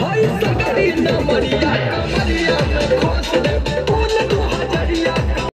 Hai Sakarina Maria.